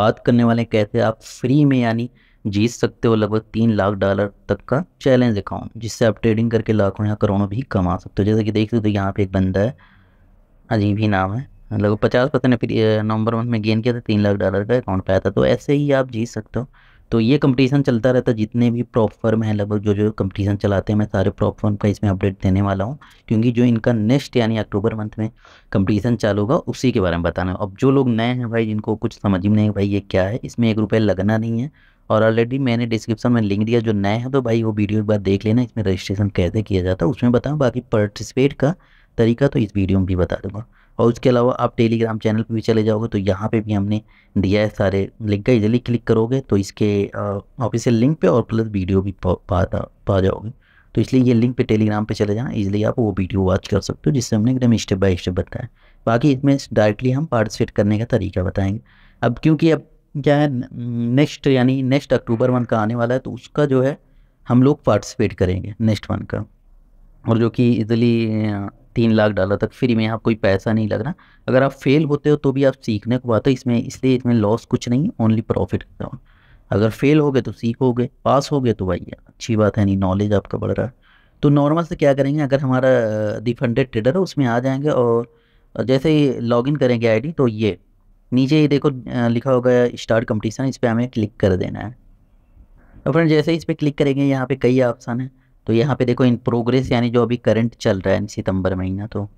बात करने वाले कैसे आप फ्री में यानी जीत सकते हो लगभग $3 लाख तक का चैलेंज अकाउंट, जिससे आप ट्रेडिंग करके लाखों या करोड़ों भी कमा सकते हो। जैसे कि देख सकते हो यहाँ पे एक बंदा है, अजीब ही नाम है, लगभग 50% ने फिर नवंबर मंथ में गेन किया था, $3 लाख का अकाउंट पाया था। तो ऐसे ही आप जीत सकते हो। तो ये कंपटीशन चलता रहता है, जितने भी प्रॉप फर्म हैं लगभग जो कंपटीशन चलाते हैं, मैं सारे प्रॉप फर्म का इसमें अपडेट देने वाला हूँ, क्योंकि जो इनका नेक्स्ट यानी अक्टूबर मंथ में कंपटीशन चालू होगा उसी के बारे में बताना है। अब जो लोग नए हैं भाई, जिनको कुछ समझ में नहीं भाई ये क्या है, इसमें ₹1 लगना नहीं है, और ऑलरेडी मैंने डिस्क्रिप्शन में लिंक दिया। जो नए हैं तो भाई वो वीडियो एक बार देख लेना, इसमें रजिस्ट्रेशन कैसे किया जाता है उसमें बताऊँ, बाकी पार्टिसिपेट का तरीका तो इस वीडियो में भी बता दूंगा। और उसके अलावा आप टेलीग्राम चैनल पे भी चले जाओगे तो यहाँ पे भी हमने दिया है सारे लिंक का, इजीली क्लिक करोगे तो इसके ऑफिशियल लिंक पे और प्लस वीडियो भी पा जाओगे। तो इसलिए ये लिंक पे टेलीग्राम पे चले जाना, इजीली आप वो वीडियो वॉच कर सकते हो, जिससे हमने एकदम स्टेप बाय स्टेप बताया। बाकी इसमें डायरेक्टली हम पार्टिसिपेट करने का तरीका बताएँगे। अब क्योंकि अब क्या है, नेक्स्ट अक्टूबर 1 का आने वाला है, तो उसका जो है हम लोग पार्टिसिपेट करेंगे नेक्स्ट 1 का, और जो कि इजीली $3 लाख तक फ्री में, आप कोई पैसा नहीं लग रहा। अगर आप फेल होते हो तो भी आप सीखने को पाते हो इसमें, इसलिए इसमें लॉस कुछ नहीं, ओनली प्रॉफिट का। अगर फेल हो गए तो सीखोगे, पास हो गए तो भाई अच्छी बात है, नहीं नॉलेज आपका बढ़ रहा है। तो नॉर्मल से क्या करेंगे, अगर हमारा डिफंडेड ट्रेडर है उसमें आ जाएंगे, और जैसे ही लॉगिन करेंगे आईडी, तो ये नीचे ही देखो लिखा होगा स्टार्ट कंपटीशन, इस पर हमें क्लिक कर देना है। और फ्रेंड जैसे ही इस पर क्लिक करेंगे, यहाँ पर कई ऑप्शन है, तो यहाँ पे देखो इन प्रोग्रेस यानी जो अभी करंट चल रहा है सितंबर महीना, तो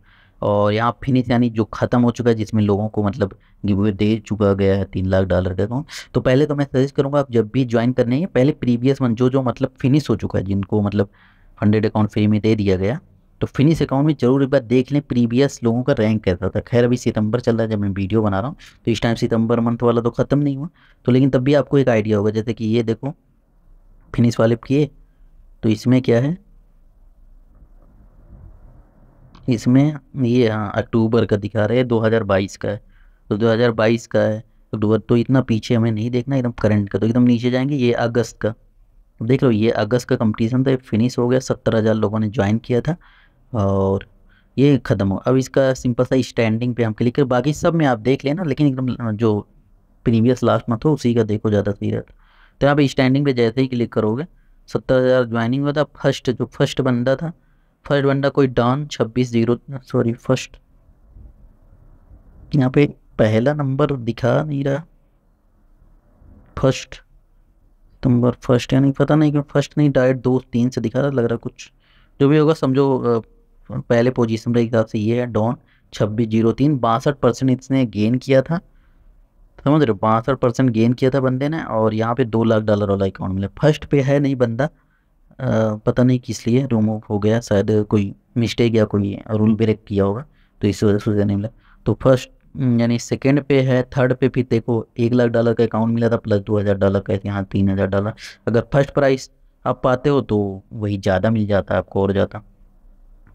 और यहाँ फिनिश यानी जो ख़त्म हो चुका है, जिसमें लोगों को मतलब गिवअवे दे चुका गया है $3 लाख का अकाउंट। तो पहले तो मैं सजेस्ट करूँगा आप जब भी ज्वाइन करने हैं पहले प्रीवियस मंथ जो मतलब फिनिश हो चुका है, जिनको मतलब फंडेड अकाउंट फ्री में दे दिया गया, तो फिनिश अकाउंट में जरूर एक बार देख लें प्रीवियस लोगों का रैंक कैसा था। खैर अभी सितंबर चल रहा है जब मैं वीडियो बना रहा हूँ, तो इस टाइम सितंबर मंथ वाला तो ख़त्म नहीं हुआ, तो लेकिन तब भी आपको एक आइडिया होगा। जैसे कि ये देखो फिनिश वाले किए, तो इसमें क्या है, इसमें ये हाँ अक्टूबर का दिखा रहे हैं, 2022 का है, तो 2022 का है अक्टूबर, तो इतना पीछे हमें नहीं देखना, एकदम करंट का। तो एकदम नीचे जाएंगे, ये अगस्त का देख लो, ये अगस्त का कंपटीशन था, फिनिश हो गया, 70,000 लोगों ने ज्वाइन किया था और ये ख़त्म हो। अब इसका सिंपल सा स्टैंडिंग पे हम क्लिक कर, बाकी सब में आप देख लेना, लेकिन एकदम जो प्रीवियस लास्ट मंथ हो उसी का देखो ज़्यादा सही रहता। तो आप स्टैंडिंग पर जैसे ही क्लिक करोगे 70,000 ज्वाइनिंग हुआ था। फर्स्ट बंदा कोई डॉन 26 यहाँ पे पहला नंबर दिखा नहीं रहा, फर्स्ट यानी पता नहीं क्यों फर्स्ट नहीं, डायरेक्ट 2-3 से दिखा रहा, लग रहा कुछ जो भी होगा समझो पहले पोजीशन के हिसाब से। ये है डॉन 2603, 62% इसने गेन किया था, समझ रहे हो, 62% गेन किया था बंदे ने, और यहाँ पे $2 लाख वाला अकाउंट मिला। फर्स्ट पे है नहीं बंदा, पता नहीं किस लिए रिमूव हो गया, शायद कोई मिस्टेक या कोई रूल ब्रेक किया होगा, तो इस वजह से नहीं मिला। तो फर्स्ट यानी सेकंड पे है, थर्ड पे फिर देखो $1 लाख का अकाउंट मिला था प्लस $2,000 का, यहाँ $3,000। अगर फर्स्ट प्राइस आप पाते हो तो वही ज़्यादा मिल जाता है आपको, और ज़्यादा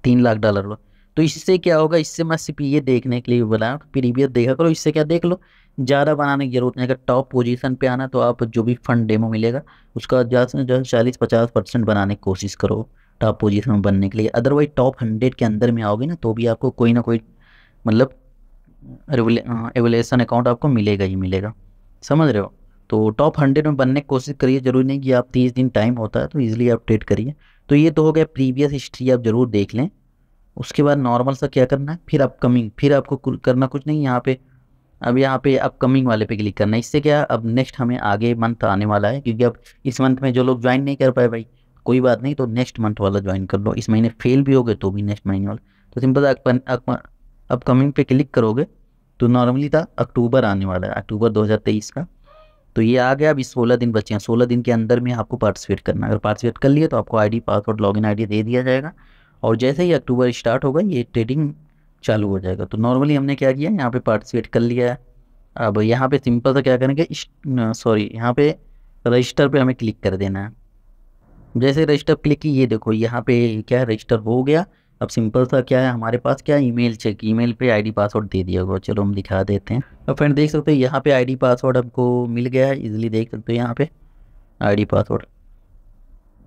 $3 लाख हुआ। तो इससे क्या होगा, इससे मैं सिर्फ ये देखने के लिए बनाया, प्रीवियस देखा करो, इससे क्या देख लो, ज़्यादा बनाने की जरूरत नहीं। अगर टॉप पोजीशन पे आना तो आप जो भी फंड डेमो मिलेगा उसका ज़्यादा से ज़्यादा 40-50% बनाने की कोशिश करो टॉप पोजीशन में बनने के लिए। अदरवाइज टॉप 100 के अंदर में आओगे ना तो भी आपको कोई ना कोई मतलब एवलेशन अकाउंट आपको मिलेगा ही मिलेगा, समझ रहे हो। तो टॉप 100 में बनने की कोशिश करिए, जरूरी नहीं कि आप 30 दिन टाइम होता है, तो ईजिली आप ट्रेड करिए। तो ये तो हो गया, प्रीवियस हिस्ट्री आप ज़रूर देख लें। उसके बाद नॉर्मल सा क्या करना है, फिर अपकमिंग, फिर आपको करना कुछ नहीं, यहाँ पे अपकमिंग वाले पे क्लिक करना है। इससे क्या, अब नेक्स्ट हमें आगे मंथ आने वाला है, क्योंकि अब इस मंथ में जो लोग ज्वाइन नहीं कर पाए भाई कोई बात नहीं, तो नेक्स्ट मंथ वाला ज्वाइन कर लो। इस महीने फेल भी हो गए तो भी नेक्स्ट महीने वाला, तो सिंपल अपकमिंग पे क्लिक करोगे तो नॉर्मली था अक्टूबर आने वाला है, अक्टूबर 2023 का। तो ये आ गया, अभी 16 दिन बचे हैं, 16 दिन के अंदर में आपको पार्टिसिपेट करना है। अगर पार्टिसिपेट कर लिए तो आपको I D, password, login I D दे दिया जाएगा, और जैसे ही अक्टूबर स्टार्ट होगा ये ट्रेडिंग चालू हो जाएगा। तो नॉर्मली हमने क्या किया, यहाँ पे पार्टिसिपेट कर लिया है। अब यहाँ पे सिंपल सा क्या करेंगे, यहाँ पे रजिस्टर पे हमें क्लिक कर देना है। जैसे रजिस्टर क्लिक की, ये देखो यहाँ पे क्या है, रजिस्टर हो गया। अब सिंपल सा क्या है, हमारे पास क्या है, ईमेल चेक, ईमेल पे आईडी पासवर्ड दे दिया होगा, चलो हम दिखा देते हैं। अब फ्रेंड देख सकते हो यहाँ पे आईडी पासवर्ड हमको मिल गया है, इजिली देख सकते हो यहाँ पे आईडी पासवर्ड,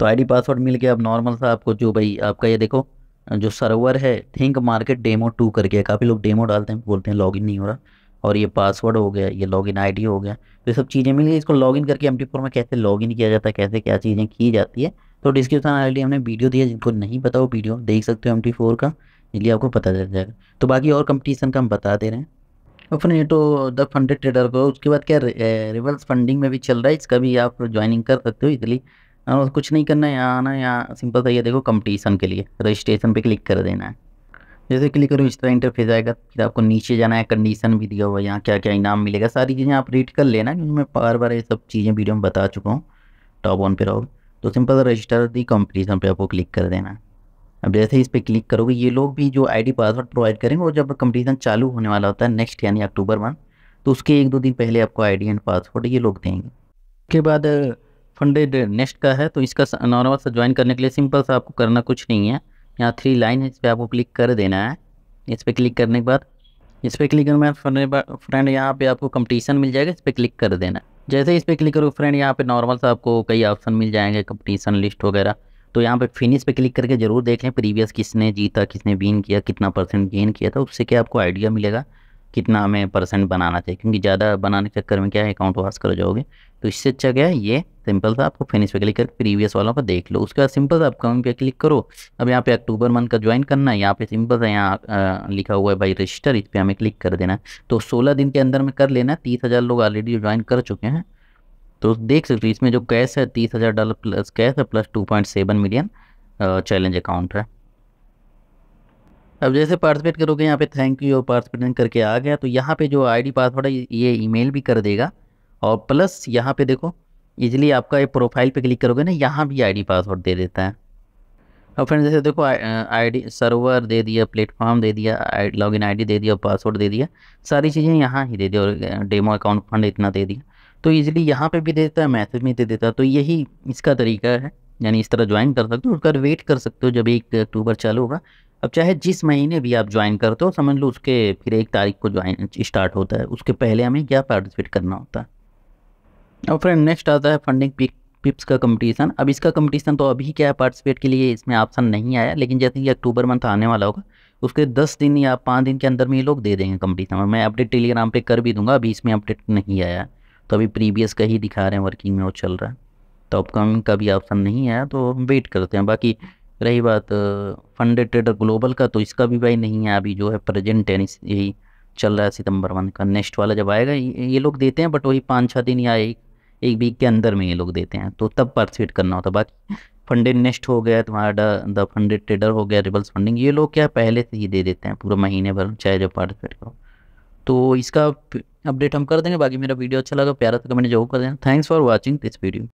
तो आईडी पासवर्ड मिल गया। अब नॉर्मल सा आपको जो भाई आपका ये देखो जो सर्वर है, थिंक मार्केट डेमो 2 करके, काफ़ी लोग डेमो डालते हैं बोलते हैं लॉगिन नहीं हो रहा, और ये पासवर्ड हो गया, ये लॉगिन आईडी हो गया। तो ये सब चीज़ें मिल गई। इसको लॉगिन करके MT4 में कैसे लॉगिन किया जाता है, कैसे क्या चीज़ें की जाती है, तो डिस्क्रिप्शन ऑलरेडी हमने वीडियो दिया, जिनको नहीं पता वो वीडियो देख सकते हो MT4 का, इसलिए आपको पता चल जाएगा। तो बाकी और कंपटीशन का हम बता दे रहे हैं। और फिर ये तो द फंडेड ट्रेडर को उसके बाद क्या रिवर्स फंडिंग में भी चल रहा है, इसका भी आप ज्वाइनिंग कर सकते हो। इसलिए कुछ नहीं करना है, यहाँ आना, यहाँ सिंपल सा ये देखो कंपटीशन के लिए रजिस्ट्रेशन पे क्लिक कर देना है। जैसे क्लिक करो इस तरह इंटरफेस आएगा। फिर आपको नीचे जाना है, कंडीशन भी दिया हुआ है, यहाँ क्या क्या इनाम मिलेगा सारी चीज़ें आप रीड कर लेना, क्योंकि मैं बार बार ये सब चीज़ें वीडियो में बता चुका हूँ। टॉप ऑन पे रहो तो सिंपल रजिस्टर दी कंपटीशन पे आपको क्लिक कर देना है। अब जैसे इस पर क्लिक करोगे ये लोग भी जो आईडी पासवर्ड प्रोवाइड करेंगे, और जब कंपटीशन चालू होने वाला होता है नेक्स्ट यानी अक्टूबर 1, तो उसके 1-2 दिन पहले आपको आईडी एंड पासवर्ड ये लोग देंगे। उसके बाद फंडेड नेक्स्ट का है, तो इसका नॉर्मल सा ज्वाइन करने के लिए सिंपल सा आपको करना कुछ नहीं है, यहाँ 3 लाइन है इस पर आपको क्लिक कर देना है। इस पर क्लिक करने के बाद इस पर क्लिक करना है फ्रेंड, यहाँ पे आपको कंपटीशन मिल जाएगा, इस पर क्लिक कर देना। जैसे इस पर क्लिक करो फ्रेंड यहाँ पे नॉर्मल सा आपको कई ऑप्शन मिल जाएंगे, कंपटीशन लिस्ट वगैरह। तो यहाँ पे फिनिश पे क्लिक करके जरूर देख लें प्रीवियस किसने जीता, किसने विन किया, कितना परसेंट गेन किया था, उससे क्या आपको आइडिया मिलेगा कितना हमें परसेंट बनाना चाहिए, क्योंकि ज़्यादा बनाने के चक्कर में क्या है अकाउंट वास कर जाओगे। तो इससे अच्छा क्या है ये सिंपल सा आपको फिनिश पे क्लिक करके प्रीवियस वालों का देख लो। उसके बाद सिंपल सा आप कमेंट पे क्लिक करो। अब यहाँ पे अक्टूबर 1 का ज्वाइन करना है, यहाँ पे सिंपल सा यहाँ लिखा हुआ है भाई रजिस्टर, इस पर हमें क्लिक कर देना है। तो 16 दिन के अंदर में कर लेना। 30,000 लोग ऑलरेडी ज्वाइन कर चुके हैं, तो देख सकते हो इसमें जो कैश है $30,000 प्लस कैश है, प्लस 2.7 मिलियन चैलेंज अकाउंट है। अब जैसे पार्टिसिपेट करोगे यहाँ पे थैंक यू और पार्टिसिपेट करके आ गया, तो यहाँ पे जो आईडी पासवर्ड है ये ईमेल भी कर देगा, और प्लस यहाँ पे देखो इजीली आपका ये प्रोफाइल पे क्लिक करोगे ना, यहाँ भी आईडी पासवर्ड दे देता है। अब फ्रेंड जैसे देखो आईडी सर्वर दे दिया, प्लेटफॉर्म दे दिया, लॉगिन आईडी दे दिया, पासवर्ड दे दिया, सारी चीज़ें यहाँ ही दे दी, और डेमो अकाउंट फंड इतना दे दिया, तो इजीली यहाँ पे भी देता है, मैसेज में दे देता है। तो यही इसका तरीका है, यानी इस तरह ज्वाइन कर सकते हो, उसका वेट कर सकते हो जब 1 अक्टूबर चालू होगा। अब चाहे जिस महीने भी आप ज्वाइन करते हो समझ लो उसके फिर 1 तारीख को ज्वाइन स्टार्ट होता है, उसके पहले हमें क्या पार्टिसिपेट करना होता है। और फ्रेंड नेक्स्ट आता है फंडिंग पिप्स का कंपटीशन। अब इसका कंपटीशन तो अभी क्या है पार्टिसिपेट के लिए इसमें ऑप्शन नहीं आया, लेकिन जैसे कि अक्टूबर 1 आने वाला होगा उसके 10 दिन या 5 दिन के अंदर में ये लोग दे देंगे कंपटीशन, और मैं अपडेट टेलीग्राम पर कर भी दूंगा। अभी इसमें अपडेट नहीं आया, तो अभी प्रीवियस का ही दिखा रहे हैं वर्किंग में वो चल रहा है, तो अपकमिंग का भी ऑप्शन नहीं आया तो हम वेट करते हैं। बाकी रही बात फंडेड ट्रेडर ग्लोबल का, तो इसका भी भाई नहीं है अभी, जो है प्रेजेंट है यही चल रहा है सितंबर 1 का। नेक्स्ट वाला जब आएगा ये लोग देते हैं, बट वही 5-6 दिन या एक वीक के अंदर में ये लोग देते हैं, तो तब पार्टिसिपेट करना होता है। बाकी फंडेड नेक्स्ट हो गया तुम्हारा, द फंडेड ट्रेडर हो गया, रिवर्स फंडिंग, ये लोग क्या पहले से ही दे देते हैं पूरा महीने भर, चाहे जब पार्टिसिपेट करो। तो इसका अपडेट हम कर देंगे। बाकी मेरा वीडियो अच्छा लगा प्यारा तो कमेंट जरूर कर देना। Thanks for watching this video.